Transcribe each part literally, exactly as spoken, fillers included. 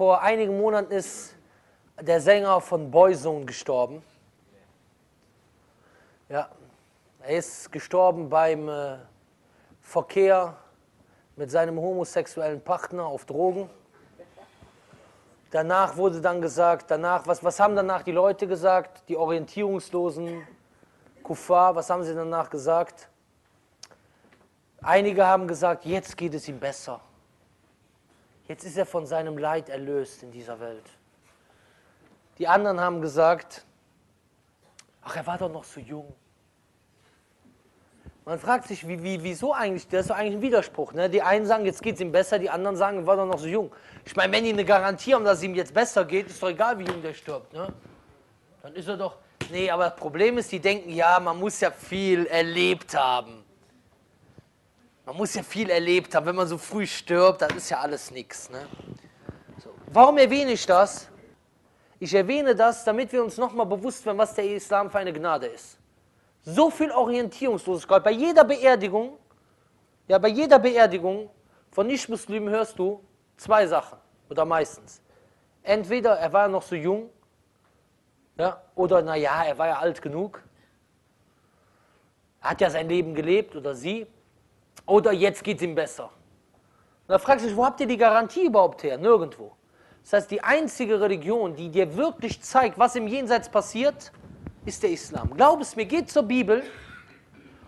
Vor einigen Monaten ist der Sänger von Boyzone gestorben. Ja, er ist gestorben beim äh, Verkehr mit seinem homosexuellen Partner auf Drogen. Danach wurde dann gesagt, danach, was, was haben danach die Leute gesagt, die orientierungslosen Kuffar, was haben sie danach gesagt? Einige haben gesagt, jetzt geht es ihm besser. Jetzt ist er von seinem Leid erlöst in dieser Welt. Die anderen haben gesagt, ach, er war doch noch so jung. Man fragt sich, wie, wie, wieso eigentlich, das ist doch eigentlich ein Widerspruch. Ne? Die einen sagen, jetzt geht es ihm besser, die anderen sagen, er war doch noch so jung. Ich meine, wenn die eine Garantie haben, dass es ihm jetzt besser geht, ist doch egal, wie jung der stirbt. Ne? Dann ist er doch, nee, aber das Problem ist, die denken, ja, man muss ja viel erlebt haben. Man muss ja viel erlebt haben, wenn man so früh stirbt, dann ist ja alles nichts. Ne? So. Warum erwähne ich das? Ich erwähne das, damit wir uns nochmal bewusst werden, was der Islam für eine Gnade ist. So viel Orientierungslosigkeit. Bei jeder Beerdigung, ja, bei jeder Beerdigung von Nicht-Muslimen hörst du zwei Sachen, oder meistens. Entweder er war noch so jung, ja, oder naja, er war ja alt genug, er hat ja sein Leben gelebt, oder sie, oder jetzt geht es ihm besser. Und da fragst du dich, wo habt ihr die Garantie überhaupt her? Nirgendwo. Das heißt, die einzige Religion, die dir wirklich zeigt, was im Jenseits passiert, ist der Islam. Glaub es mir, geht zur Bibel.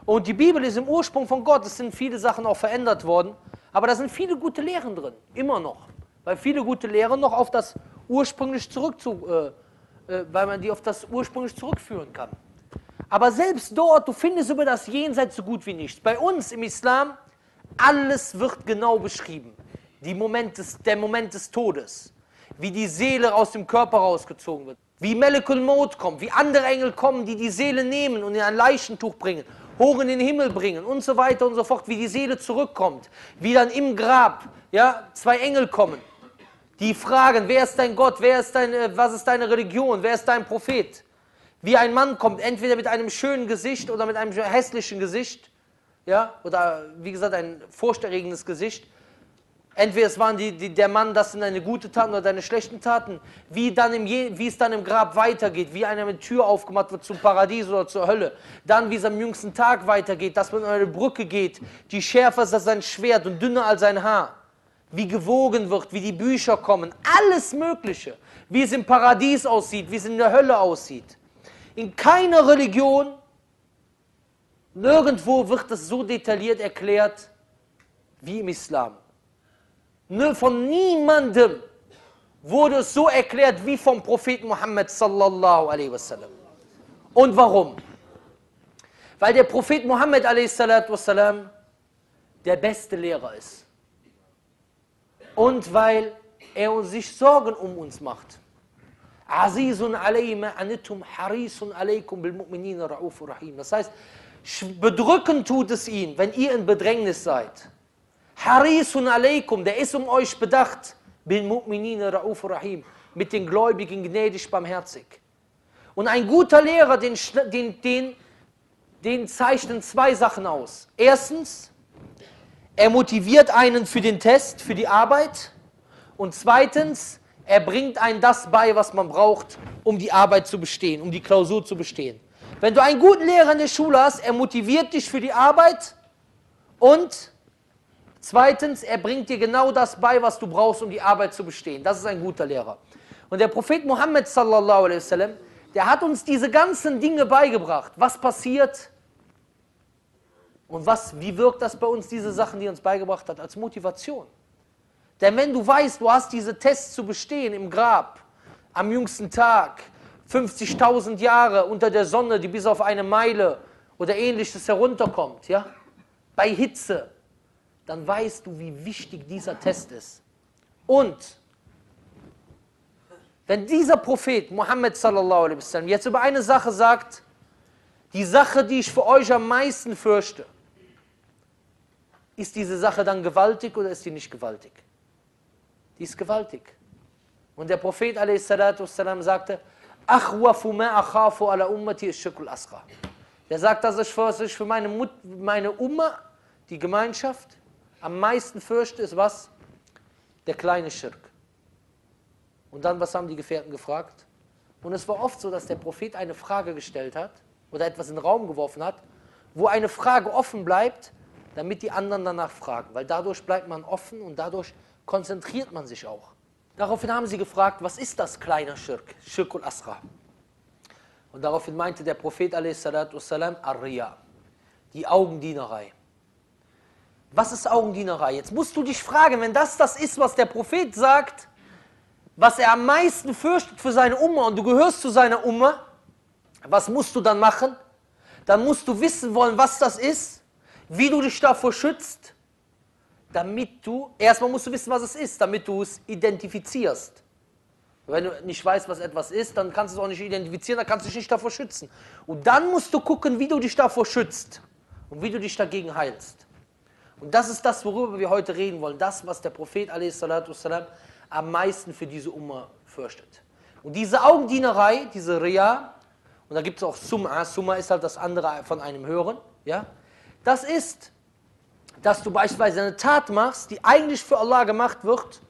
Und die Bibel ist im Ursprung von Gott. Es sind viele Sachen auch verändert worden. Aber da sind viele gute Lehren drin, immer noch. Weil viele gute Lehren noch auf das ursprünglich zurück zu, äh, äh, weil man die auf das ursprünglich zurückführen kann. Aber selbst dort, du findest über das Jenseits so gut wie nichts. Bei uns im Islam, alles wird genau beschrieben. Die Moment des, der Moment des Todes. Wie die Seele aus dem Körper rausgezogen wird, wie Malakul Maud kommt, wie andere Engel kommen, die die Seele nehmen und in ein Leichentuch bringen, hoch in den Himmel bringen und so weiter und so fort, wie die Seele zurückkommt, wie dann im Grab, ja, zwei Engel kommen, die fragen, wer ist dein Gott, wer ist dein, was ist deine Religion, wer ist dein Prophet, wie ein Mann kommt, entweder mit einem schönen Gesicht oder mit einem hässlichen Gesicht, ja, oder wie gesagt ein furchterregendes Gesicht. Entweder es waren die, die, der Mann, das sind deine guten Taten oder deine schlechten Taten, wie, dann im Je, wie es dann im Grab weitergeht, wie einer mit Tür aufgemacht wird zum Paradies oder zur Hölle, dann wie es am jüngsten Tag weitergeht, dass man an eine Brücke geht, die schärfer ist als sein Schwert und dünner als sein Haar, wie gewogen wird, wie die Bücher kommen, alles Mögliche, wie es im Paradies aussieht, wie es in der Hölle aussieht. In keiner Religion, nirgendwo wird es so detailliert erklärt wie im Islam. Von niemandem wurde es so erklärt wie vom Propheten Muhammad sallallahu alaihi wasallam. Und warum? Weil der Prophet Muhammad wasallam der beste Lehrer ist. Und weil er sich Sorgen um uns macht. Azizun alayhim anitum harisun alaykum bil mu'minina raufur rahim. Das heißt, bedrückend tut es ihn, wenn ihr in Bedrängnis seid. Harisun alaykum, der ist um euch bedacht, bil mu'minina raufur rahim, mit den Gläubigen gnädig, barmherzig. Und ein guter Lehrer, den, den, den, den zeichnen zwei Sachen aus. Erstens, er motiviert einen für den Test, für die Arbeit. Und zweitens, er bringt einem das bei, was man braucht, um die Arbeit zu bestehen, um die Klausur zu bestehen. Wenn du einen guten Lehrer in der Schule hast, er motiviert dich für die Arbeit und... Zweitens, er bringt dir genau das bei, was du brauchst, um die Arbeit zu bestehen. Das ist ein guter Lehrer. Und der Prophet Muhammad sallallahu alaihi wasallam, der hat uns diese ganzen Dinge beigebracht. Was passiert und was, wie wirkt das bei uns, diese Sachen, die er uns beigebracht hat, als Motivation. Denn wenn du weißt, du hast diese Tests zu bestehen im Grab, am jüngsten Tag, fünfzigtausend Jahre unter der Sonne, die bis auf eine Meile oder ähnliches herunterkommt, ja, bei Hitze, dann weißt du, wie wichtig dieser Test ist. Und wenn dieser Prophet Muhammad sallallahu alaihi wasallam jetzt über eine Sache sagt, die Sache, die ich für euch am meisten fürchte, ist diese Sache dann gewaltig oder ist die nicht gewaltig? Die ist gewaltig. Und der Prophet alaihi wasallam sagte, Achwafu ma akhafu ala ummati ishshirkul asghar. Der sagt, dass ich für meine, Mut, meine Umma, die Gemeinschaft, am meisten fürchte, ist was? Der kleine Schirk. Und dann, was haben die Gefährten gefragt? Und es war oft so, dass der Prophet eine Frage gestellt hat oder etwas in den Raum geworfen hat, wo eine Frage offen bleibt, damit die anderen danach fragen. Weil dadurch bleibt man offen und dadurch konzentriert man sich auch. Daraufhin haben sie gefragt, was ist das kleine Schirk, Schirkul Asghar? Und daraufhin meinte der Prophet a s. Ar-Riya, die Augendienerei. Was ist Augendienerei? Jetzt musst du dich fragen, wenn das das ist, was der Prophet sagt, was er am meisten fürchtet für seine Umma und du gehörst zu seiner Umma, was musst du dann machen? Dann musst du wissen wollen, was das ist, wie du dich davor schützt, damit du, erstmal musst du wissen, was es ist, damit du es identifizierst. Wenn du nicht weißt, was etwas ist, dann kannst du es auch nicht identifizieren, dann kannst du dich nicht davor schützen. Und dann musst du gucken, wie du dich davor schützt und wie du dich dagegen heilst. Und das ist das, worüber wir heute reden wollen, das, was der Prophet a s. am meisten für diese Umma fürchtet. Und diese Augendienerei, diese Riya, und da gibt es auch Sum'a, Sum'a ist halt das andere von einem Hören, ja? Das ist, dass du beispielsweise eine Tat machst, die eigentlich für Allah gemacht wird,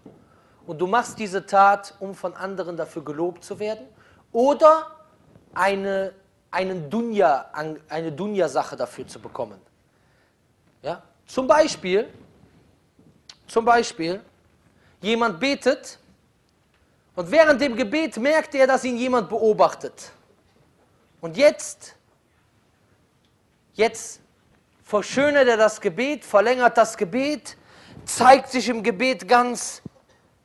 und du machst diese Tat, um von anderen dafür gelobt zu werden, oder eine, einen Dunya, eine Dunya-Sache dafür zu bekommen. Ja? Zum Beispiel, zum Beispiel, jemand betet und während dem Gebet merkt er, dass ihn jemand beobachtet. Und jetzt, jetzt verschönert er das Gebet, verlängert das Gebet, zeigt sich im Gebet ganz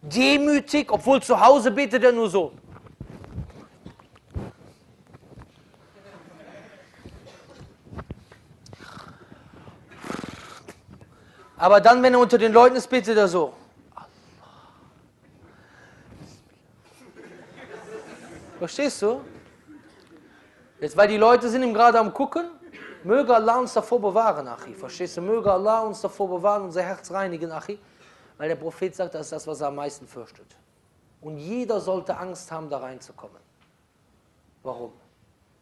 demütig, obwohl zu Hause betet er nur so. Aber dann, wenn er unter den Leuten ist, betet er so. Verstehst du? Jetzt, weil die Leute sind ihm gerade am gucken, möge Allah uns davor bewahren, Achi. Verstehst du? Möge Allah uns davor bewahren, unser Herz reinigen, Achi. Weil der Prophet sagt, das ist das, was er am meisten fürchtet. Und jeder sollte Angst haben, da reinzukommen. Warum?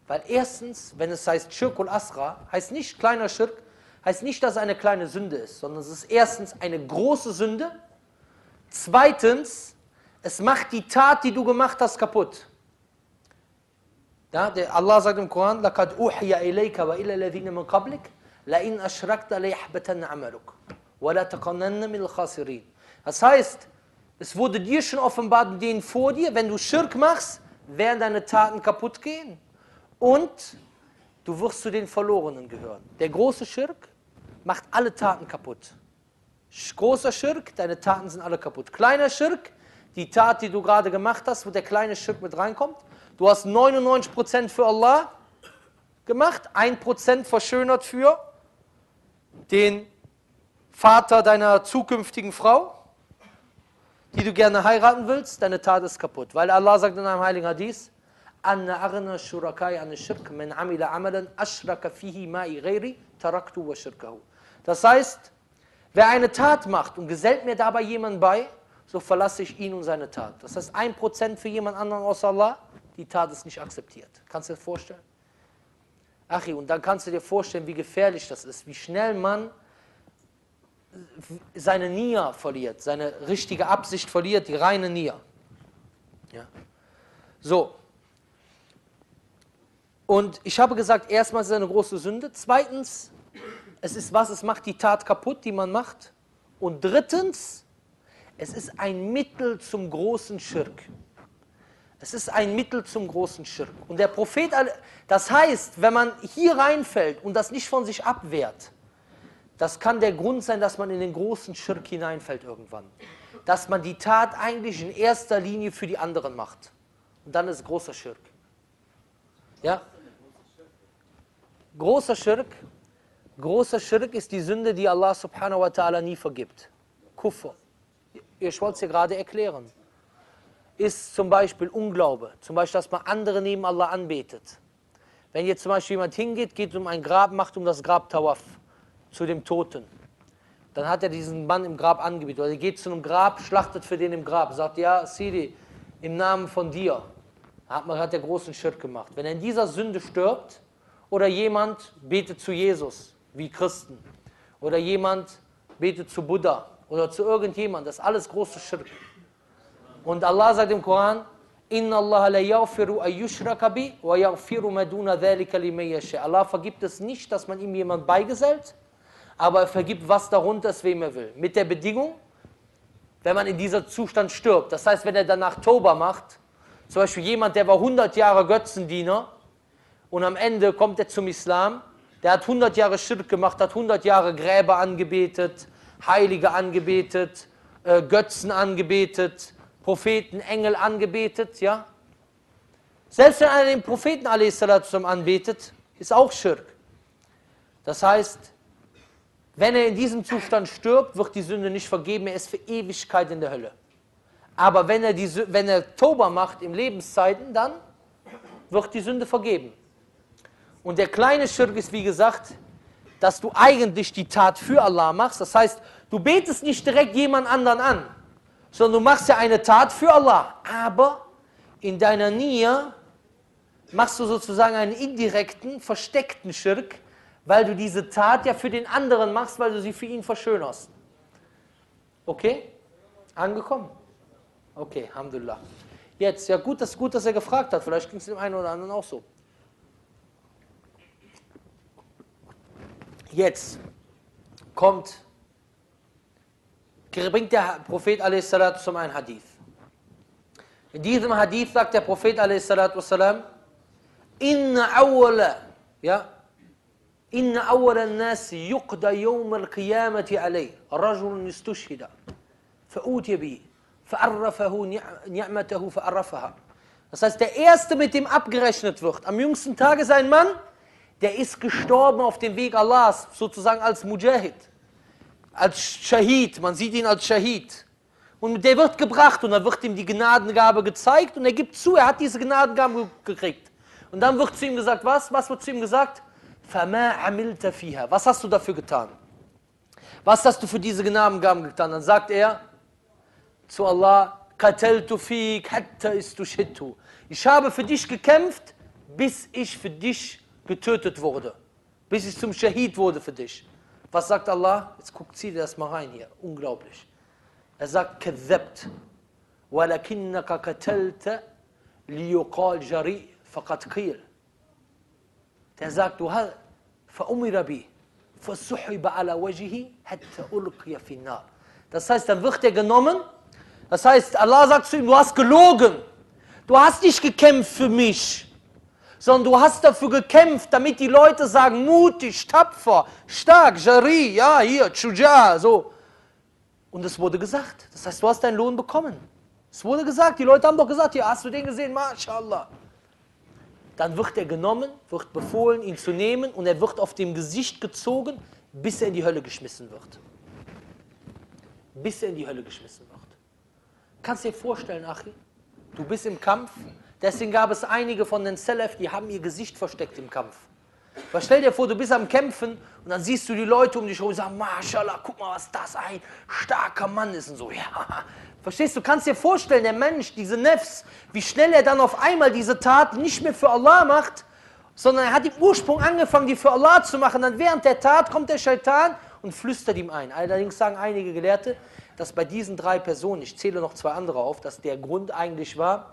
Weil erstens, wenn es heißt Schirkul Asra, heißt nicht kleiner Schirk, heißt nicht, dass es eine kleine Sünde ist, sondern es ist erstens eine große Sünde. Zweitens, es macht die Tat, die du gemacht hast, kaputt. Ja, der Allah sagt im Koran, لَقَدْ أُوحِيَ إِلَيْكَ وَإِلَى الَّذِينَ مِنْ قَبْلِكَ لَإِنْ أَشْرَكْتَ لَيَحْبَتَنَّ عَمَلُكَ وَلَا تَكُونَنَّ مِنَ الْخَاسِرِينَ. Das heißt, es wurde dir schon offenbart und denen vor dir, wenn du Schirk machst, werden deine Taten kaputt gehen und du wirst zu den Verlorenen gehören. Der große Schirk macht alle Taten kaputt. Großer Schirk, deine Taten sind alle kaputt. Kleiner Schirk, die Tat, die du gerade gemacht hast, wo der kleine Schirk mit reinkommt, du hast neunundneunzig Prozent für Allah gemacht, ein Prozent verschönert für den Vater deiner zukünftigen Frau, die du gerne heiraten willst, deine Tat ist kaputt. Weil Allah sagt in einem heiligen Hadith, Anna arna shurakai an shirk man amila amalan ashraka fihi ma'i ghairi taraktu wa shirkahu. Das heißt, wer eine Tat macht und gesellt mir dabei jemand bei, so verlasse ich ihn und seine Tat. Das heißt, ein Prozent für jemand anderen außer Allah, die Tat ist nicht akzeptiert. Kannst du dir vorstellen? Achi, und dann kannst du dir vorstellen, wie gefährlich das ist, wie schnell man seine Nia verliert, seine richtige Absicht verliert, die reine Nia. Ja. So. Und ich habe gesagt, erstmal ist es eine große Sünde. Zweitens, es ist was, es macht die Tat kaputt, die man macht. Und drittens, es ist ein Mittel zum großen Schirk. Es ist ein Mittel zum großen Schirk. Und der Prophet, das heißt, wenn man hier reinfällt und das nicht von sich abwehrt, das kann der Grund sein, dass man in den großen Schirk hineinfällt irgendwann. Dass man die Tat eigentlich in erster Linie für die anderen macht. Und dann ist großer Schirk. Ja? Großer Schirk, großer Schirk ist die Sünde, die Allah subhanahu wa ta'ala nie vergibt. Kufr. Ich wollte es dir gerade erklären. Ist zum Beispiel Unglaube, zum Beispiel, dass man andere neben Allah anbetet. Wenn jetzt zum Beispiel jemand hingeht, geht um ein Grab, macht um das Grab Tawaf zu dem Toten, dann hat er diesen Mann im Grab angebetet. Oder er geht zu einem Grab, schlachtet für den im Grab, sagt, ja, Sidi, im Namen von dir, hat, man, hat der großen Schirk gemacht. Wenn er in dieser Sünde stirbt, oder jemand betet zu Jesus, wie Christen, oder jemand betet zu Buddha, oder zu irgendjemand, das ist alles große Schirk. Und Allah sagt im Koran, Inna Allah la yaghfiru an yushraka bihi wa yaghfiru ma duna dhalika liman yasha. Allah vergibt es nicht, dass man ihm jemand beigesellt, aber er vergibt was darunter, wem er will. Mit der Bedingung, wenn man in diesem Zustand stirbt. Das heißt, wenn er danach Tauba macht, zum Beispiel jemand, der war hundert Jahre Götzendiener und am Ende kommt er zum Islam, der hat hundert Jahre Schirk gemacht, hat hundert Jahre Gräber angebetet, Heilige angebetet, äh, Götzen angebetet, Propheten, Engel angebetet, ja. Selbst wenn einer den Propheten alaihi salatu wassalam anbetet, ist auch Schirk. Das heißt, wenn er in diesem Zustand stirbt, wird die Sünde nicht vergeben, er ist für Ewigkeit in der Hölle. Aber wenn er, die, wenn er Tauba macht im Lebenszeiten, dann wird die Sünde vergeben. Und der kleine Schirk ist, wie gesagt, dass du eigentlich die Tat für Allah machst. Das heißt, du betest nicht direkt jemand anderen an, sondern du machst ja eine Tat für Allah. Aber in deiner Niyyah machst du sozusagen einen indirekten, versteckten Schirk, weil du diese Tat ja für den anderen machst, weil du sie für ihn verschönerst. Okay? Angekommen? Okay, Alhamdulillah. Jetzt, ja gut, das, gut, dass er gefragt hat. Vielleicht ging es dem einen oder anderen auch so. Jetzt kommt, bringt der Prophet a s. zum einen Hadith. In diesem Hadith sagt der Prophet a s. Inna awwala, ja, Inna awwala al-nasi yuqda yawm al-qiyamati alayh, rajulun istushhida, fa'utiya bihi, fa'arrafahu ni'matahu fa'arrafaha. Das heißt, der Erste, mit dem abgerechnet wird, am jüngsten Tage ist ein Mann, der ist gestorben auf dem Weg Allahs, sozusagen als Mujahid, als Shahid, man sieht ihn als Shahid. Und der wird gebracht und dann wird ihm die Gnadengabe gezeigt und er gibt zu, er hat diese Gnadengabe gekriegt. Und dann wird zu ihm gesagt, was? Was wird zu ihm gesagt? Was hast du dafür getan? Was hast du für diese Gnadengaben getan? Dann sagt er zu Allah, ich habe für dich gekämpft, bis ich für dich getötet wurde, bis ich zum Shahid wurde für dich. Was sagt Allah? Jetzt guckt sie das mal rein hier, unglaublich. Er sagt, Kadhabt, walakinnaka katalta liyuqal jari faqad qil. Der sagt, du hast verumira bi, versuhiba ala wajihi hatta ulqiya fi nar. Das heißt, dann wird er genommen. Das heißt, Allah sagt zu ihm, du hast gelogen. Du hast nicht gekämpft für mich, sondern du hast dafür gekämpft, damit die Leute sagen, mutig, tapfer, stark, Jari, ja, hier, Chuja, so. Und es wurde gesagt. Das heißt, du hast deinen Lohn bekommen. Es wurde gesagt, die Leute haben doch gesagt, hier, hast du den gesehen? MashaAllah. Dann wird er genommen, wird befohlen, ihn zu nehmen und er wird auf dem Gesicht gezogen, bis er in die Hölle geschmissen wird. Bis er in die Hölle geschmissen wird. Kannst dir vorstellen, Achi, du bist im Kampf. Deswegen gab es einige von den Salaf, die haben ihr Gesicht versteckt im Kampf. Weil stell dir vor, du bist am Kämpfen und dann siehst du die Leute um dich herum und sagen, Mashallah, guck mal, was das ein starker Mann ist und so. Ja. Verstehst du, kannst dir vorstellen, der Mensch, diese Nefs, wie schnell er dann auf einmal diese Tat nicht mehr für Allah macht, sondern er hat im Ursprung angefangen, die für Allah zu machen. Dann während der Tat kommt der Shaitan und flüstert ihm ein. Allerdings sagen einige Gelehrte, dass bei diesen drei Personen, ich zähle noch zwei andere auf, dass der Grund eigentlich war,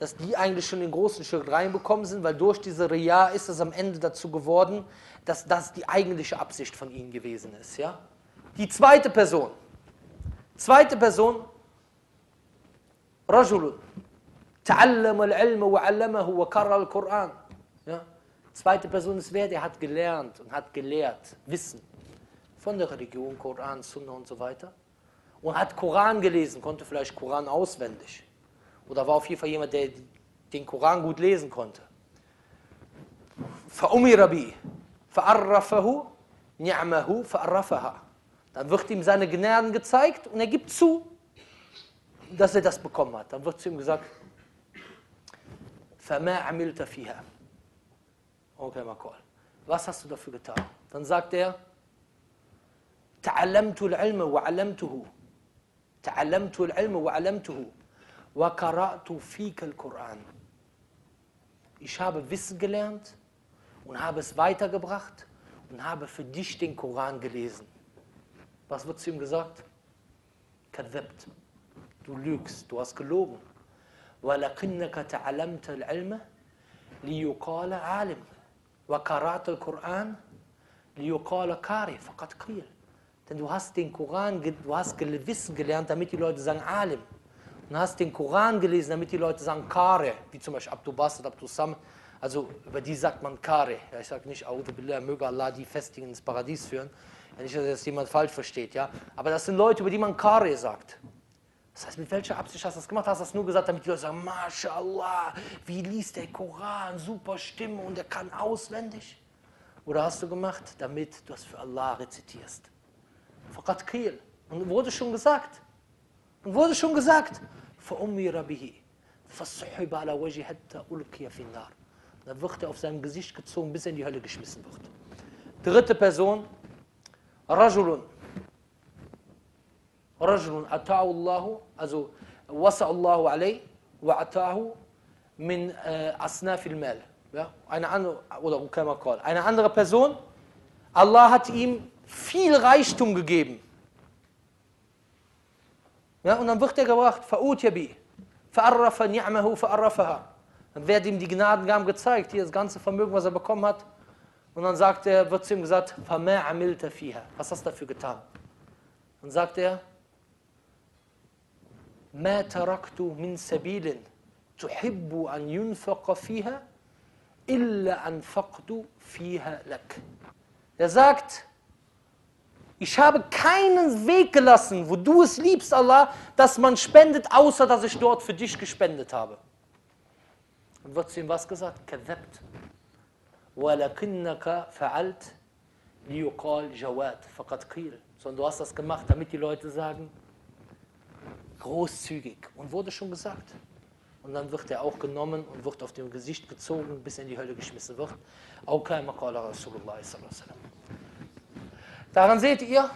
dass die eigentlich schon den großen Schirk reinbekommen sind, weil durch diese Riyah ist es am Ende dazu geworden, dass das die eigentliche Absicht von ihnen gewesen ist. Ja? Die zweite Person, zweite Person, Rajulun, ta'allama al-ilma wa 'allamahu wa qarra al-Quran. Zweite Person ist wer? Der hat gelernt und hat gelehrt, Wissen von der Religion, Koran, Sunnah und so weiter. Und hat Koran gelesen, konnte vielleicht Koran auswendig. Oder war auf jeden Fall jemand, der den Koran gut lesen konnte. Dann wird ihm seine Gnaden gezeigt und er gibt zu, dass er das bekommen hat. Dann wird zu ihm gesagt, okay, Makol, was hast du dafür getan? Dann sagt er, Ta'alamtul ilma wa 'allamtuhu. Ta'alamtul ilma wa 'allamtuhu. Ich habe Wissen gelernt und habe es weitergebracht und habe für dich den Koran gelesen. Was wird zu ihm gesagt? Du lügst, du hast gelogen. وَلَقِنَّكَ تَعَلَمْتَ الْعِلْمَ لِيُقَالَ عَالِمْ وَقَرَأْتَ الْقُرْآنَ لِيُقَالَ قَارِئٌ فَقَدْ قِيلَ. Denn du hast den Koran, du hast Wissen gelernt, damit die Leute sagen Alim. Und hast den Koran gelesen, damit die Leute sagen Kare, wie zum Beispiel Abdul Basit, Abdus Samad. Also über die sagt man Kare. Ja, ich sage nicht, Audu Billah, möge Allah die Festigen ins Paradies führen. Ja, nicht, dass das jemand falsch versteht. Ja? Aber das sind Leute, über die man Kare sagt. Das heißt, mit welcher Absicht hast du das gemacht? Hast du das nur gesagt, damit die Leute sagen, MashaAllah, wie liest der Koran, super Stimme und er kann auswendig? Oder hast du gemacht, damit du das für Allah rezitierst? Faqad qil. Und wurde schon gesagt. Und wurde schon gesagt. Fa'umira bihi. Fa'suhiba ala waji hatta ulqiya fin nar. Dann wird er auf seinem Gesicht gezogen, bis er in die Hölle geschmissen wird. Dritte Person. Rajulun. Rajulun ata'u Allahu, also wasa'allahu alayhi wa ata'ahu min asnafil mal. Ja, eine andere, oder Ukamakal. Eine andere Person. Allah hat ihm viel Reichtum gegeben. Ja, und dann wird er gebracht, Fa'utyabi, Fa'arrafa ni'amahu, Fa'arrafaha. Dann werden ihm die Gnadengaben gezeigt, hier das ganze Vermögen, was er bekommen hat. Und dann sagt er, wird zu ihm gesagt, Fama amilta fiha. Was hast du dafür getan? Dann sagt er, Ma taraktu min sabilin, tuhibbu an yunfaqa fiha, illa anfaqtu fiha lak. Er sagt, ich habe keinen Weg gelassen, wo du es liebst, Allah, dass man spendet, außer dass ich dort für dich gespendet habe. Und wird zu ihm was gesagt? Kadhabt. Walakinnaka fa'alt liyuqal jawad faqad qil. Sondern du hast das gemacht, damit die Leute sagen, großzügig. Und wurde schon gesagt. Und dann wird er auch genommen und wird auf dem Gesicht gezogen, bis er in die Hölle geschmissen wird. Aukaima qala Rasulullah sallallahu alaihi wasallam. Daran seht ihr,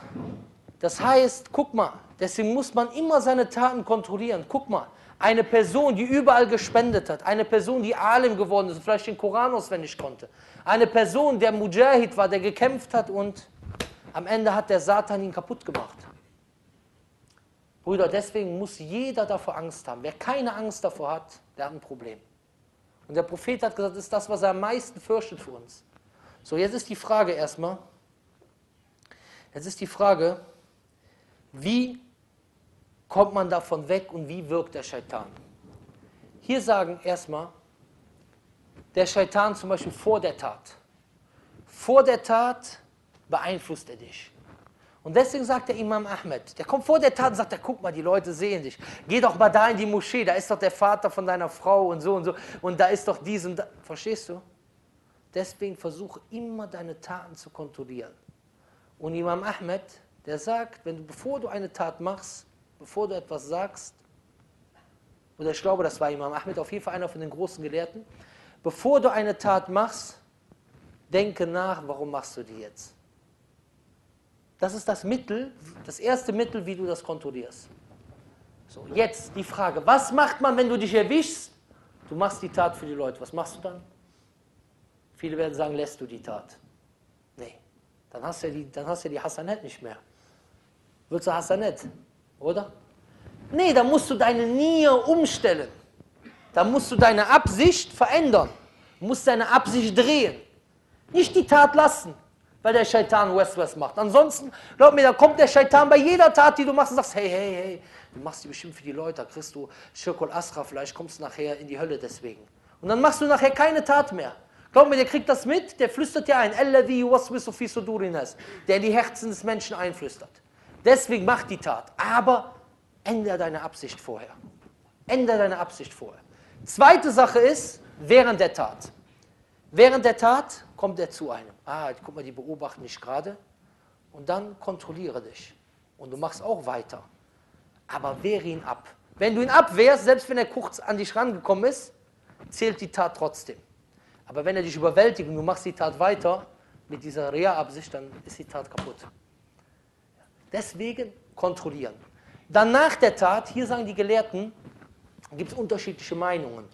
das heißt, guck mal, deswegen muss man immer seine Taten kontrollieren. Guck mal, eine Person, die überall gespendet hat, eine Person, die Alim geworden ist und vielleicht den Koran auswendig konnte, eine Person, der Mujahid war, der gekämpft hat und am Ende hat der Satan ihn kaputt gemacht. Brüder, deswegen muss jeder davor Angst haben. Wer keine Angst davor hat, der hat ein Problem. Und der Prophet hat gesagt, das ist das, was er am meisten fürchtet für uns. So, jetzt ist die Frage erstmal, Jetzt ist die Frage, wie kommt man davon weg und wie wirkt der Scheitan? Hier sagen erstmal, der Scheitan zum Beispiel vor der Tat. Vor der Tat beeinflusst er dich. Und deswegen sagt der Imam Ahmed, der kommt vor der Tat und sagt, ja, guck mal, die Leute sehen dich. Geh doch mal da in die Moschee, da ist doch der Vater von deiner Frau und so und so. Und da ist doch dies und das. Verstehst du? Deswegen versuche immer deine Taten zu kontrollieren. Und Imam Ahmed, der sagt, wenn du, bevor du eine Tat machst, bevor du etwas sagst, oder ich glaube, das war Imam Ahmed, auf jeden Fall einer von den großen Gelehrten, bevor du eine Tat machst, denke nach, warum machst du die jetzt? Das ist das Mittel, das erste Mittel, wie du das kontrollierst. So, jetzt die Frage, was macht man, wenn du dich erwischst? Du machst die Tat für die Leute, was machst du dann? Viele werden sagen, lässt du die Tat. Dann hast du ja die, dann hast du ja die Hasanet nicht mehr. Willst du Hasanet, oder? Nee, dann musst du deine Niyyah umstellen. Dann musst du deine Absicht verändern. Du musst deine Absicht drehen. Nicht die Tat lassen, weil der Scheitan Westwest macht. Ansonsten, glaub mir, da kommt der Scheitan bei jeder Tat, die du machst, und sagst, hey, hey, hey, du machst die bestimmt für die Leute, da kriegst du Schirkul Asra, vielleicht kommst du nachher in die Hölle deswegen. Und dann machst du nachher keine Tat mehr. Glaub mir, der kriegt das mit, der flüstert ja ein, der in die Herzen des Menschen einflüstert. Deswegen mach die Tat, aber ändere deine Absicht vorher. Ändere deine Absicht vorher. Zweite Sache ist, während der Tat. Während der Tat kommt er zu einem. Ah, guck mal, die beobachten dich gerade. Und dann kontrolliere dich. Und du machst auch weiter. Aber wehre ihn ab. Wenn du ihn abwehrst, selbst wenn er kurz an dich rangekommen ist, zählt die Tat trotzdem. Aber wenn er dich überwältigt und du machst die Tat weiter, mit dieser Ria-Absicht, dann ist die Tat kaputt. Deswegen kontrollieren. Dann nach der Tat, hier sagen die Gelehrten, gibt es unterschiedliche Meinungen.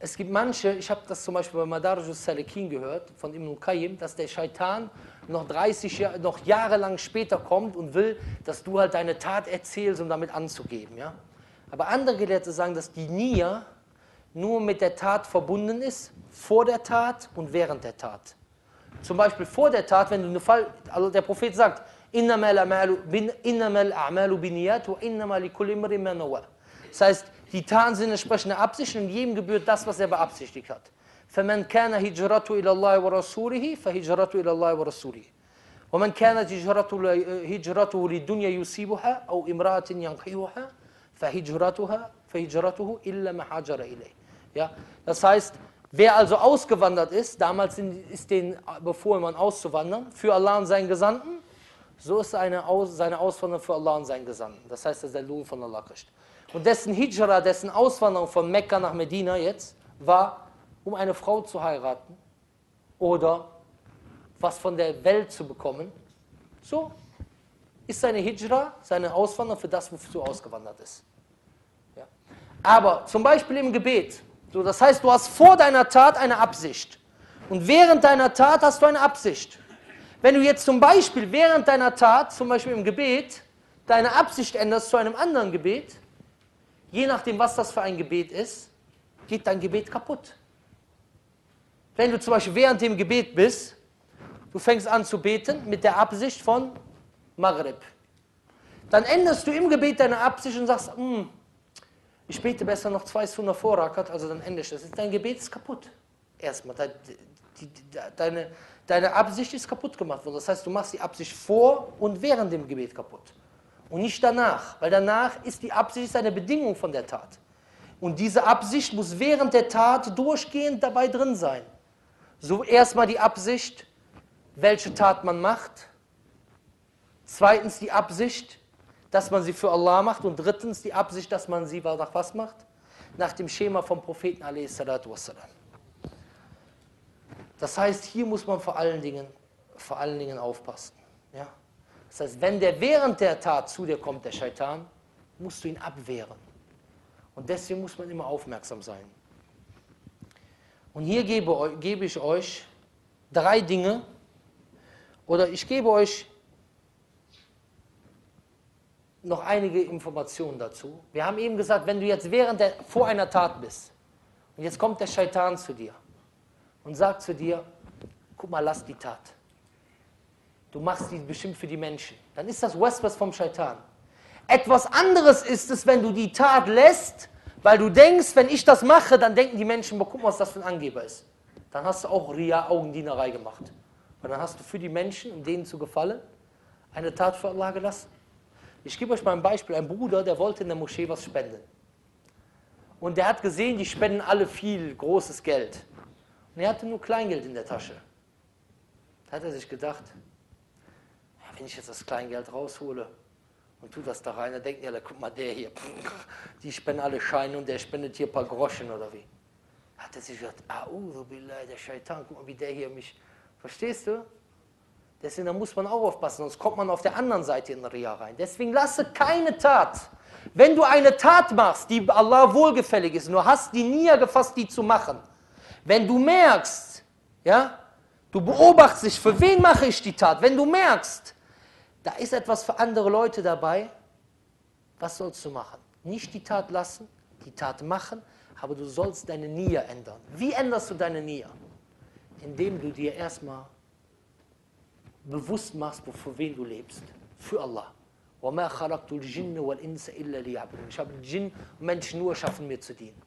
Es gibt manche, ich habe das zum Beispiel bei Madarjus Salekin gehört, von Ibn Kayim, dass der Scheitan noch dreißig Jahre, noch jahrelang später kommt und will, dass du halt deine Tat erzählst, um damit anzugeben. Ja? Aber andere Gelehrte sagen, dass die Niyyah nur mit der Tat verbunden ist, vor der Tat und während der Tat. Zum Beispiel vor der Tat, wenn du eine Fall, also der Prophet sagt, innamal a'malu bin innamal a'malu binniyat wa innama likulli imrin ma nawa. Das heißt, die Taten sind entsprechende Absichten und jedem gebührt das, was er beabsichtigt hat. فَمَنْ كَانَ هِجْرَةُ إِلَى اللَّهِ وَرَسُولِهِ فَهِجْرَةُ إِلَى اللَّهِ وَرَسُولِهِ وَمَنْ كَانَتْ هِجْرَتُهُ لِلدُّنْيَا يُصِيبُهَا أَوْ إِمْرَأَةٍ يَنْكِحُهَا فَهِجْرَتُهَا فَهِجْرَتُهُ إِلَّا مَا هَاجَرَ إِلَيْهِ. Ja, das heißt, wer also ausgewandert ist, damals ist denen befohlen, man auszuwandern, für Allah und seinen Gesandten, so ist eine Aus, seine Auswanderung für Allah und seinen Gesandten. Das heißt, dass er der Lohn von Allah kriegt. Und dessen Hijra, dessen Auswanderung von Mekka nach Medina jetzt, war, um eine Frau zu heiraten oder was von der Welt zu bekommen. So ist seine Hijra, seine Auswanderung für das, wofür ausgewandert ist. Ja. Aber zum Beispiel im Gebet. So, das heißt, du hast vor deiner Tat eine Absicht. Und während deiner Tat hast du eine Absicht. Wenn du jetzt zum Beispiel während deiner Tat, zum Beispiel im Gebet, deine Absicht änderst zu einem anderen Gebet, je nachdem, was das für ein Gebet ist, geht dein Gebet kaputt. Wenn du zum Beispiel während dem Gebet bist, du fängst an zu beten mit der Absicht von Maghrib. Dann änderst du im Gebet deine Absicht und sagst, ich bete besser noch zwei Sunnah vor Rakat, also dann ändere ich das. Dein Gebet ist kaputt. Erstmal, de, de, de, deine, deine Absicht ist kaputt gemacht worden. Das heißt, du machst die Absicht vor und während dem Gebet kaputt. Und nicht danach, weil danach ist die Absicht ist eine Bedingung von der Tat. Und diese Absicht muss während der Tat durchgehend dabei drin sein. So erstmal die Absicht, welche Tat man macht. Zweitens die Absicht, dass man sie für Allah macht. Und drittens die Absicht, dass man sie nach was macht? Nach dem Schema vom Propheten alaihi salatu wassalam. Das heißt, hier muss man vor allen Dingen, vor allen Dingen aufpassen. Ja? Das heißt, wenn der während der Tat zu dir kommt, der Scheitan, musst du ihn abwehren. Und deswegen muss man immer aufmerksam sein. Und hier gebe, gebe ich euch drei Dinge, oder ich gebe euch noch einige Informationen dazu. Wir haben eben gesagt, wenn du jetzt während der, vor einer Tat bist, und jetzt kommt der Scheitan zu dir und sagt zu dir, guck mal, lass die Tat. Du machst die bestimmt für die Menschen. Dann ist das Waswas vom Scheitan. Etwas anderes ist es, wenn du die Tat lässt, weil du denkst, wenn ich das mache, dann denken die Menschen, guck mal, was das für ein Angeber ist. Dann hast du auch Ria, Augendienerei gemacht. Und dann hast du für die Menschen, um denen zu gefallen, eine Tat für Allah gelassen. Ich gebe euch mal ein Beispiel. Ein Bruder, der wollte in der Moschee was spenden. Und der hat gesehen, die spenden alle viel, großes Geld. Und er hatte nur Kleingeld in der Tasche. Da hat er sich gedacht, ja, wenn ich jetzt das Kleingeld raushole, und tu das da rein, da denken die alle, guck mal, der hier, die spenden alle Scheine und der spendet hier ein paar Groschen oder wie. Hat er sich gedacht, A'udhu Billahi, der Scheitan, guck mal, wie der hier mich, verstehst du? Deswegen, da muss man auch aufpassen, sonst kommt man auf der anderen Seite in Ria rein. Deswegen lasse keine Tat. Wenn du eine Tat machst, die Allah wohlgefällig ist, nur hast die Niyyah gefasst, die zu machen. Wenn du merkst, ja, du beobachtest dich, für wen mache ich die Tat? Wenn du merkst, da ist etwas für andere Leute dabei. Was sollst du machen? Nicht die Tat lassen, die Tat machen, aber du sollst deine Niyyah ändern. Wie änderst du deine Niyyah? Indem du dir erstmal bewusst machst, für wen du lebst. Für Allah. Ich habe den Jinn und Menschen nur erschaffen, mir zu dienen.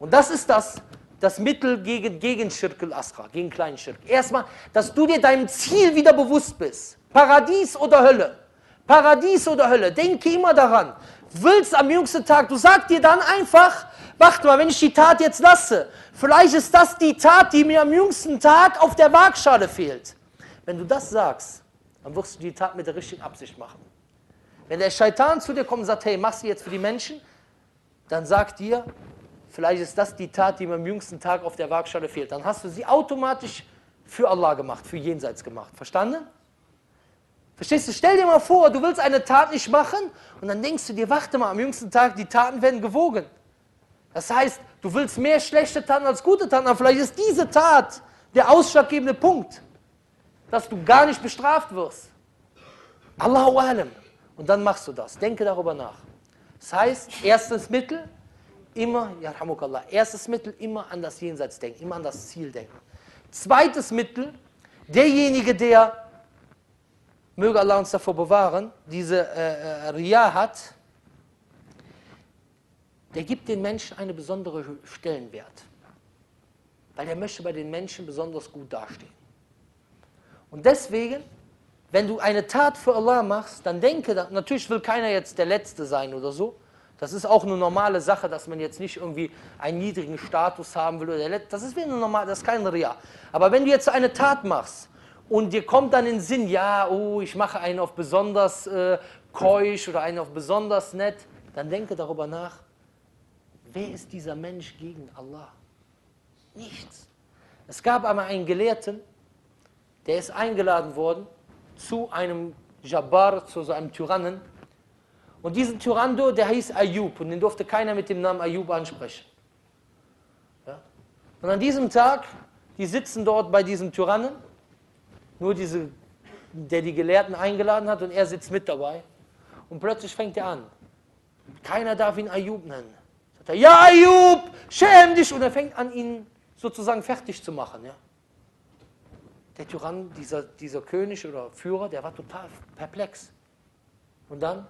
Und das ist das, das Mittel gegen, gegen Schirk al-Asghar, gegen kleinen Schirk. Erstmal, dass du dir deinem Ziel wieder bewusst bist. Paradies oder Hölle. Paradies oder Hölle. Denke immer daran. Willst am jüngsten Tag, du sagst dir dann einfach, warte mal, wenn ich die Tat jetzt lasse, vielleicht ist das die Tat, die mir am jüngsten Tag auf der Waagschale fehlt. Wenn du das sagst, dann wirst du die Tat mit der richtigen Absicht machen. Wenn der Scheitan zu dir kommt und sagt, hey, machst du jetzt für die Menschen, dann sag dir, vielleicht ist das die Tat, die mir am jüngsten Tag auf der Waagschale fehlt. Dann hast du sie automatisch für Allah gemacht, für Jenseits gemacht. Verstanden? Verstehst du? Stell dir mal vor, du willst eine Tat nicht machen und dann denkst du dir, warte mal, am jüngsten Tag, die Taten werden gewogen. Das heißt, du willst mehr schlechte Taten als gute Taten, aber vielleicht ist diese Tat der ausschlaggebende Punkt, dass du gar nicht bestraft wirst. Allahu alam. Und dann machst du das. Denke darüber nach. Das heißt, erstes Mittel, immer, yarhamukallah, erstes Mittel, immer an das Jenseits denken, immer an das Ziel denken. Zweites Mittel, derjenige, der, möge Allah uns davor bewahren, diese äh, Riyah hat, der gibt den Menschen einen besonderen Stellenwert. Weil der möchte bei den Menschen besonders gut dastehen. Und deswegen, wenn du eine Tat für Allah machst, dann denke, natürlich will keiner jetzt der Letzte sein oder so. Das ist auch eine normale Sache, dass man jetzt nicht irgendwie einen niedrigen Status haben will. Oder der Letzte. Das ist wieder normal, das ist kein Riyah. Aber wenn du jetzt eine Tat machst und dir kommt dann in den Sinn, ja, oh, ich mache einen auf besonders äh, keusch oder einen auf besonders nett, dann denke darüber nach, wer ist dieser Mensch gegen Allah? Nichts. Es gab einmal einen Gelehrten, der ist eingeladen worden zu einem Jabbar, zu so einem Tyrannen. Und diesen Tyrann, der hieß Ayub, und den durfte keiner mit dem Namen Ayub ansprechen. Ja? Und an diesem Tag, die sitzen dort bei diesem Tyrannen, nur diese, der die Gelehrten eingeladen hat, und er sitzt mit dabei. Und plötzlich fängt er an. Keiner darf ihn Ayub nennen. Sagt er, ja Ayub, schäm dich! Und er fängt an, ihn sozusagen fertig zu machen. Ja? Der Tyrann, dieser, dieser König oder Führer, der war total perplex. Und dann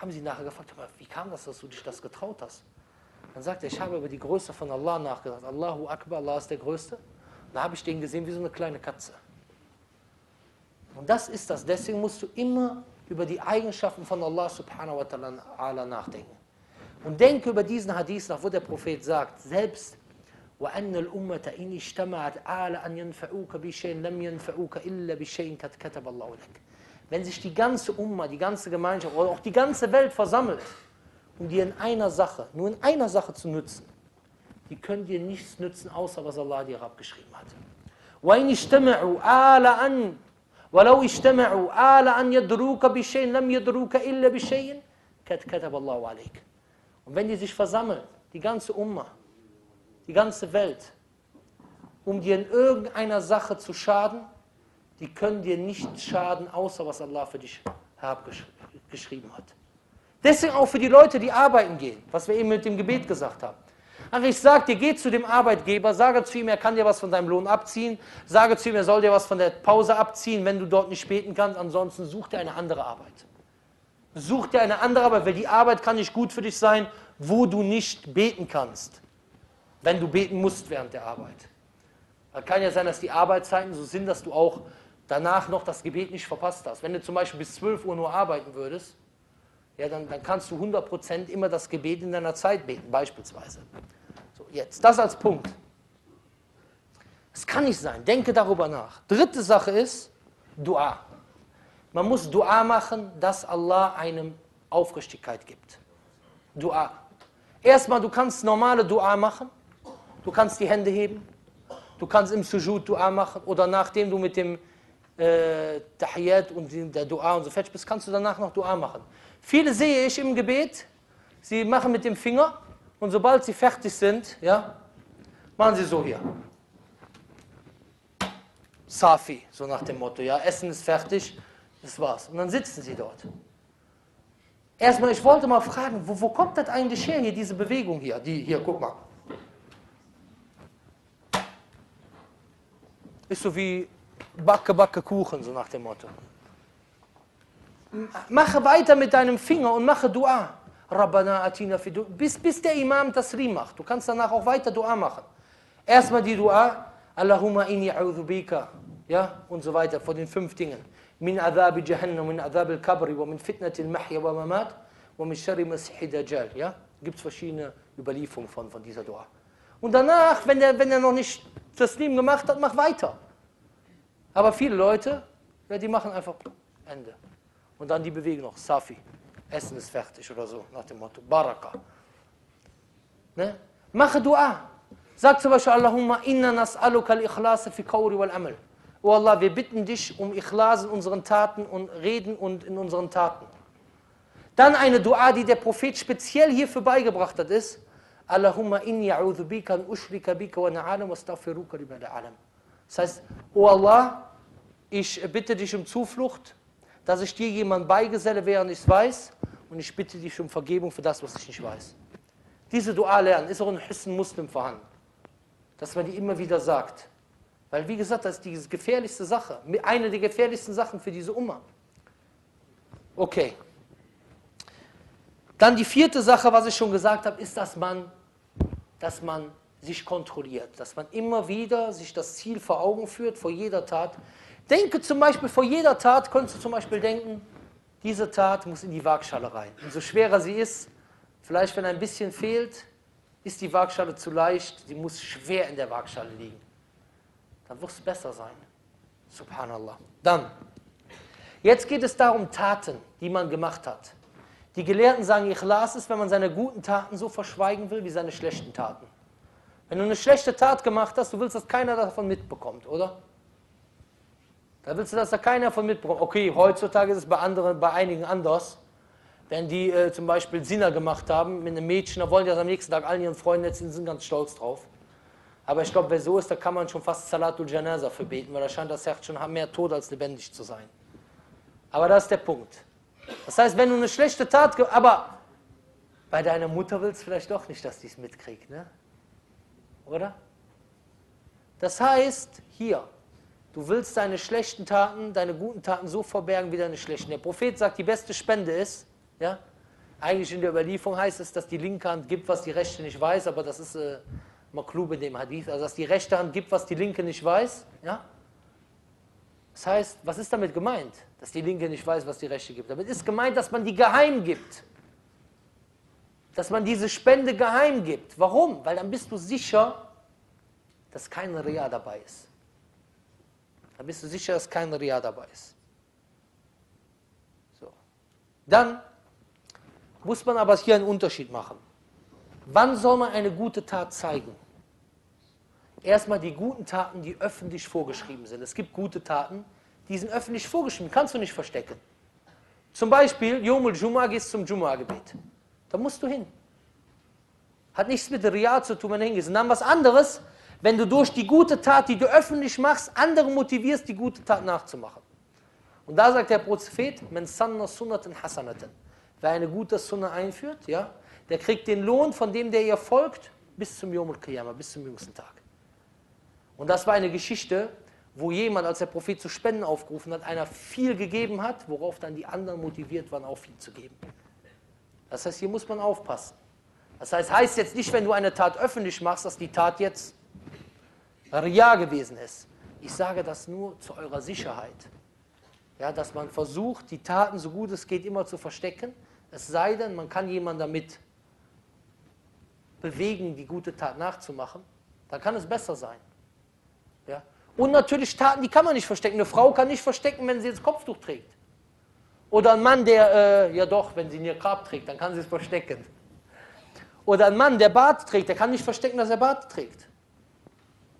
haben sie nachher gefragt, wie kam das, dass du dich das getraut hast? Dann sagt er, ich habe über die Größe von Allah nachgedacht. Allahu Akbar, Allah ist der Größte. Und da habe ich den gesehen wie so eine kleine Katze. Und das ist das. Deswegen musst du immer über die Eigenschaften von Allah subhanahu wa ta'ala nachdenken. Und denke über diesen Hadith nach, wo der Prophet sagt, selbst وَأَنَّ الْأُمَّةَ إِنِ اجْتَمَعَتْ عَلَى أَنْ يَنْفَعُوكَ بِشَيْءٍ لَمْ يَنْفَعُوكَ إِلَّا بِشَيْءٍ قَدْ كَتَبَ اللَّهُ لَكَ. Wenn sich die ganze Umma, die ganze Gemeinschaft oder auch die ganze Welt versammelt, um dir in einer Sache, nur in einer Sache zu nützen, die können dir nichts nützen, außer was Allah dir abgeschrieben hat. وَإِنِ اجْتَمَعُوا عَلَى أَنْ وَلَوْ اجْتَمَعُوا عَلَى أَنْ يَدْرُوكَ بِشَيْءٍ لَمْ يَدْرُوكَ إِلَّا بِشَيْءٍ قَدْ كَتَبَ اللَّهُ عَلَيْكَ. Und wenn die sich versammeln, die ganze Umma, die ganze Welt, um dir in irgendeiner Sache zu schaden, die können dir nicht schaden, außer was Allah für dich herabgeschrieben hat. Deswegen auch für die Leute, die arbeiten gehen, was wir eben mit dem Gebet gesagt haben. Also ich sage dir, geh zu dem Arbeitgeber, sage zu ihm, er kann dir was von deinem Lohn abziehen, sage zu ihm, er soll dir was von der Pause abziehen, wenn du dort nicht beten kannst, ansonsten such dir eine andere Arbeit. Such dir eine andere Arbeit, weil die Arbeit kann nicht gut für dich sein, wo du nicht beten kannst. Wenn du beten musst während der Arbeit. Das kann ja sein, dass die Arbeitszeiten so sind, dass du auch danach noch das Gebet nicht verpasst hast. Wenn du zum Beispiel bis zwölf Uhr nur arbeiten würdest, ja, dann, dann kannst du hundert Prozent immer das Gebet in deiner Zeit beten, beispielsweise. So, jetzt, das als Punkt. Das kann nicht sein, denke darüber nach. Dritte Sache ist Dua. Man muss Dua machen, dass Allah einem Aufrichtigkeit gibt. Dua. Erstmal, du kannst normale Dua machen. Du kannst die Hände heben. Du kannst im Sujud Dua machen. Oder nachdem du mit dem äh, Tahiyat und der Dua und so fertig bist, kannst du danach noch Dua machen. Viele sehe ich im Gebet, sie machen mit dem Finger und sobald sie fertig sind, ja, machen sie so hier. Safi, so nach dem Motto, ja, Essen ist fertig, das war's. Und dann sitzen sie dort. Erstmal, ich wollte mal fragen, wo, wo kommt das eigentlich her, hier diese Bewegung hier? Die, hier, guck mal. Ist so wie Backe, Backe, Kuchen, so nach dem Motto. Mache weiter mit deinem Finger und mache Dua. Rabbana atina fi du. Bis, bis der Imam Taslim macht. Du kannst danach auch weiter Dua machen. Erstmal die Dua. Allahumma inni a'udhu bika. Ja, und so weiter, von den fünf Dingen. Min adhabi jahannam, min adhabi al-kabri, wa min fitnati al-mahya wa mamat, wa min shari masih dajjal. Ja, gibt es verschiedene Überlieferungen von, von dieser Dua. Und danach, wenn er wenn der noch nicht das Leben gemacht hat, mach weiter. Aber viele Leute, ja, die machen einfach Ende. Und dann die bewegen noch, Safi, Essen ist fertig oder so, nach dem Motto, Baraka. Ne? Mache Dua. Sag zum Beispiel, Allahumma inna nas'aluka al-ikhlasa fi qawri wal-amal. Oh Allah, wir bitten dich um Ikhlas in unseren Taten und Reden und in unseren Taten. Dann eine Dua, die der Prophet speziell hierfür beigebracht hat, ist Allahumma inni a'udhu bika an ushrika bika wa na'alam wa astaghfiruka lima la'alam. Das heißt, oh Allah, ich bitte dich um Zuflucht, dass ich dir jemand beigeselle, während ich es weiß, und ich bitte dich um Vergebung für das, was ich nicht weiß. Diese Dua lernen ist auch in Husn Muslim vorhanden, dass man die immer wieder sagt. Weil wie gesagt, das ist die gefährlichste Sache, eine der gefährlichsten Sachen für diese Umma. Okay. Dann die vierte Sache, was ich schon gesagt habe, ist, dass man, dass man sich kontrolliert, dass man immer wieder sich das Ziel vor Augen führt, vor jeder Tat. Denke zum Beispiel, vor jeder Tat könntest du zum Beispiel denken, diese Tat muss in die Waagschale rein. Und so schwerer sie ist, vielleicht, wenn ein bisschen fehlt, ist die Waagschale zu leicht, sie muss schwer in der Waagschale liegen. Dann wird es besser sein. Subhanallah. Dann, jetzt geht es darum, Taten, die man gemacht hat. Die Gelehrten sagen, Ikhlas ist, wenn man seine guten Taten so verschweigen will, wie seine schlechten Taten. Wenn du eine schlechte Tat gemacht hast, du willst, dass keiner davon mitbekommt, oder? Da willst du, dass da keiner davon mitbekommt. Okay, heutzutage ist es bei anderen, bei einigen anders. Wenn die äh, zum Beispiel Zina gemacht haben mit einem Mädchen, dann wollen die das am nächsten Tag allen ihren Freunden erzählen, sind ganz stolz drauf. Aber ich glaube, wer so ist, da kann man schon fast Salatul Janaza für beten, weil da scheint das Herz schon mehr tot als lebendig zu sein. Aber das ist der Punkt. Das heißt, wenn du eine schlechte Tat gemacht hast, aber bei deiner Mutter willst du vielleicht doch nicht, dass die es mitkriegt, ne? Oder? Das heißt, hier, du willst deine schlechten Taten, deine guten Taten so verbergen wie deine schlechten. Der Prophet sagt, die beste Spende ist, ja, eigentlich in der Überlieferung heißt es, dass die linke Hand gibt, was die rechte nicht weiß, aber das ist äh, Maklub in dem Hadith, also dass die rechte Hand gibt, was die linke nicht weiß, ja? Das heißt, was ist damit gemeint? Dass die linke nicht weiß, was die rechte gibt. Damit ist gemeint, dass man die geheim gibt. Dass man diese Spende geheim gibt. Warum? Weil dann bist du sicher, dass kein Riya dabei ist. Dann bist du sicher, dass kein Riya dabei ist. So. Dann muss man aber hier einen Unterschied machen. Wann soll man eine gute Tat zeigen? Erstmal die guten Taten, die öffentlich vorgeschrieben sind. Es gibt gute Taten, die sind öffentlich vorgeschrieben, kannst du nicht verstecken. Zum Beispiel, Yomul Jum'a, gehst zum Jum'a-Gebet. Da musst du hin. Hat nichts mit Riya zu tun, wenn du hingehst. Und dann was anderes, wenn du durch die gute Tat, die du öffentlich machst, andere motivierst, die gute Tat nachzumachen. Und da sagt der Prophet, Men sanna sunnatan hasanatan. Wer eine gute Sunnah einführt, ja, der kriegt den Lohn von dem, der ihr folgt, bis zum Yomul Qiyamah, bis zum jüngsten Tag. Und das war eine Geschichte, wo jemand, als der Prophet zu Spenden aufgerufen hat, einer viel gegeben hat, worauf dann die anderen motiviert waren, auch viel zu geben. Das heißt, hier muss man aufpassen. Das heißt, heißt jetzt nicht, wenn du eine Tat öffentlich machst, dass die Tat jetzt Riya gewesen ist. Ich sage das nur zu eurer Sicherheit. Ja, dass man versucht, die Taten so gut es geht immer zu verstecken, es sei denn, man kann jemanden damit bewegen, die gute Tat nachzumachen, dann kann es besser sein. Ja? Und natürlich Taten, die kann man nicht verstecken. Eine Frau kann nicht verstecken, wenn sie jetzt Kopftuch trägt. Oder ein Mann, der, äh, ja doch, wenn sie einen Niqab trägt, dann kann sie es verstecken. Oder ein Mann, der Bart trägt, der kann nicht verstecken, dass er Bart trägt.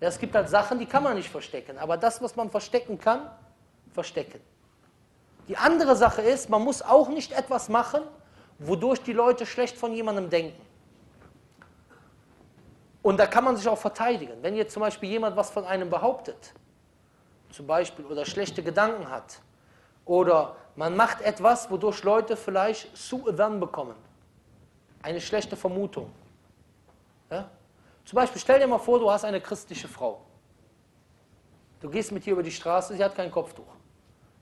Ja, es gibt halt Sachen, die kann man nicht verstecken. Aber das, was man verstecken kann, verstecken. Die andere Sache ist, man muss auch nicht etwas machen, wodurch die Leute schlecht von jemandem denken. Und da kann man sich auch verteidigen. Wenn jetzt zum Beispiel jemand was von einem behauptet, zum Beispiel, oder schlechte Gedanken hat, oder man macht etwas, wodurch Leute vielleicht Su'adhan bekommen. Eine schlechte Vermutung. Ja? Zum Beispiel, stell dir mal vor, du hast eine christliche Frau. Du gehst mit ihr über die Straße, sie hat kein Kopftuch.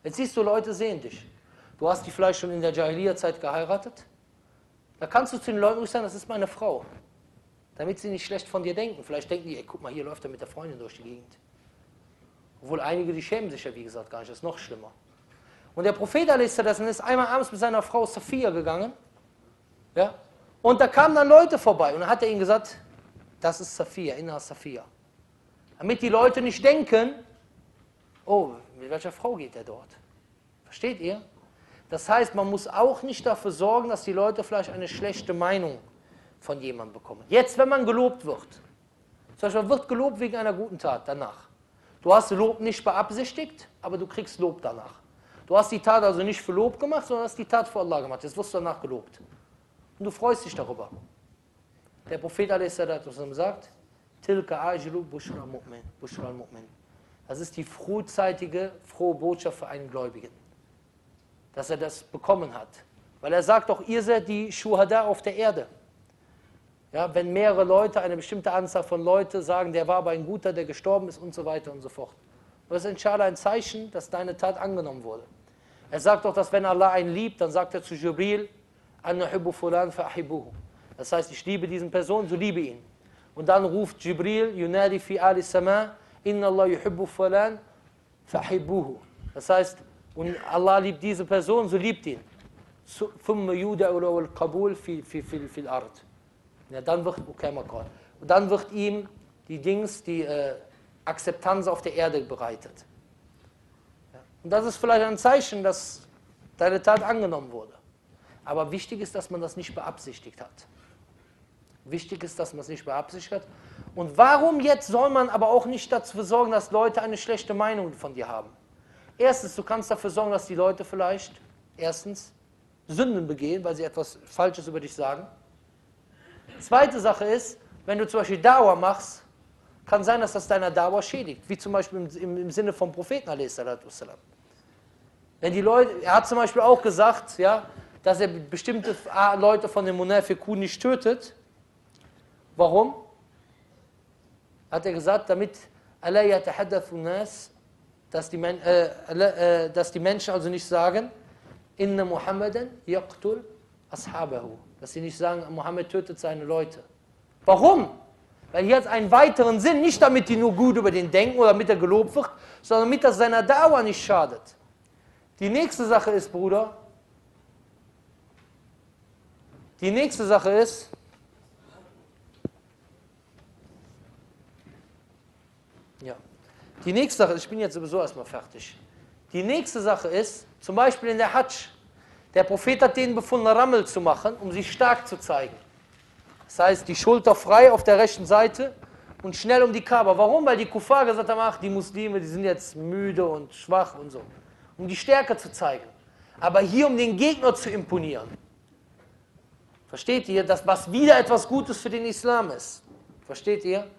Jetzt siehst du, Leute sehen dich. Du hast die vielleicht schon in der Jahiliya-Zeit geheiratet. Da kannst du zu den Leuten sagen, das ist meine Frau. Damit sie nicht schlecht von dir denken. Vielleicht denken die, ey, guck mal, hier läuft er mit der Freundin durch die Gegend. Obwohl einige, die schämen sich ja, wie gesagt, gar nicht. Das ist noch schlimmer. Und der Prophet alaihi sallam ist einmal abends mit seiner Frau Safia gegangen. Ja? Und da kamen dann Leute vorbei. Und dann hat er ihnen gesagt, das ist Safia, inna Safia. Damit die Leute nicht denken, oh, mit welcher Frau geht er dort? Versteht ihr? Das heißt, man muss auch nicht dafür sorgen, dass die Leute vielleicht eine schlechte Meinung von jemandem bekommen. Jetzt, wenn man gelobt wird, zum Beispiel, man wird gelobt wegen einer guten Tat danach. Du hast Lob nicht beabsichtigt, aber du kriegst Lob danach. Du hast die Tat also nicht für Lob gemacht, sondern hast die Tat für Allah gemacht. Jetzt wirst du danach gelobt. Und du freust dich darüber. Der Prophet alaihi sallam sagt, Tilka ajilu bushra mu'min, bushra al-mu'min. Das ist die frühzeitige, frohe Botschaft für einen Gläubigen. Dass er das bekommen hat. Weil er sagt doch, ihr seid die Schuhada auf der Erde. Ja, wenn mehrere Leute, eine bestimmte Anzahl von Leuten sagen, der war aber ein Guter, der gestorben ist und so weiter und so fort. Und das ist inshallah ein Zeichen, dass deine Tat angenommen wurde. Er sagt doch, dass wenn Allah einen liebt, dann sagt er zu Jibril, Annuhibbu fulan fa'ahibuhu. Das heißt, ich liebe diesen Person, so liebe ihn. Und dann ruft Jibril, Yunadi fi ali sama, inna Allah yuhibbu fulan fa'ahibuhu. Das heißt, und Allah liebt diese Person, so liebt ihn. Thumma yuda'u wal qabul fi fi fi fi al-ard. Ja, dann wird okay, und dann wird ihm die Dings, die äh, Akzeptanz auf der Erde bereitet. Ja. Und das ist vielleicht ein Zeichen, dass deine Tat angenommen wurde. Aber wichtig ist, dass man das nicht beabsichtigt hat. Wichtig ist, dass man es nicht beabsichtigt hat. Und warum jetzt soll man aber auch nicht dafür sorgen, dass Leute eine schlechte Meinung von dir haben? Erstens, du kannst dafür sorgen, dass die Leute vielleicht, erstens, Sünden begehen, weil sie etwas Falsches über dich sagen. Zweite Sache ist, wenn du zum Beispiel Dawa machst, kann sein, dass das deiner Dawa schädigt. Wie zum Beispiel im, im, im Sinne vom Propheten, alaihi salatu wassalam. Wenn die Leute, er hat zum Beispiel auch gesagt, ja, dass er bestimmte Leute von den Munafiqun nicht tötet. Warum? Hat er gesagt, damit alla yatahaddathu an-nas, dass die, Men äh, äh, dass die Menschen also nicht sagen, inna Muhammadan yaqtul ashabahu. Dass sie nicht sagen, Mohammed tötet seine Leute. Warum? Weil hier hat es einen weiteren Sinn, nicht damit die nur gut über den denken oder damit er gelobt wird, sondern damit das seiner Dawa nicht schadet. Die nächste Sache ist, Bruder, die nächste Sache ist, ja, die nächste Sache, ich bin jetzt sowieso erstmal fertig. Die nächste Sache ist, zum Beispiel in der Hajj, der Prophet hat denen befohlen, eine Rammel zu machen, um sich stark zu zeigen. Das heißt, die Schulter frei auf der rechten Seite und schnell um die Kaaba. Warum? Weil die Kuffar gesagt haben, ach, die Muslime, die sind jetzt müde und schwach und so. Um die Stärke zu zeigen. Aber hier, um den Gegner zu imponieren. Versteht ihr? Das, was wieder etwas Gutes für den Islam ist. Versteht ihr?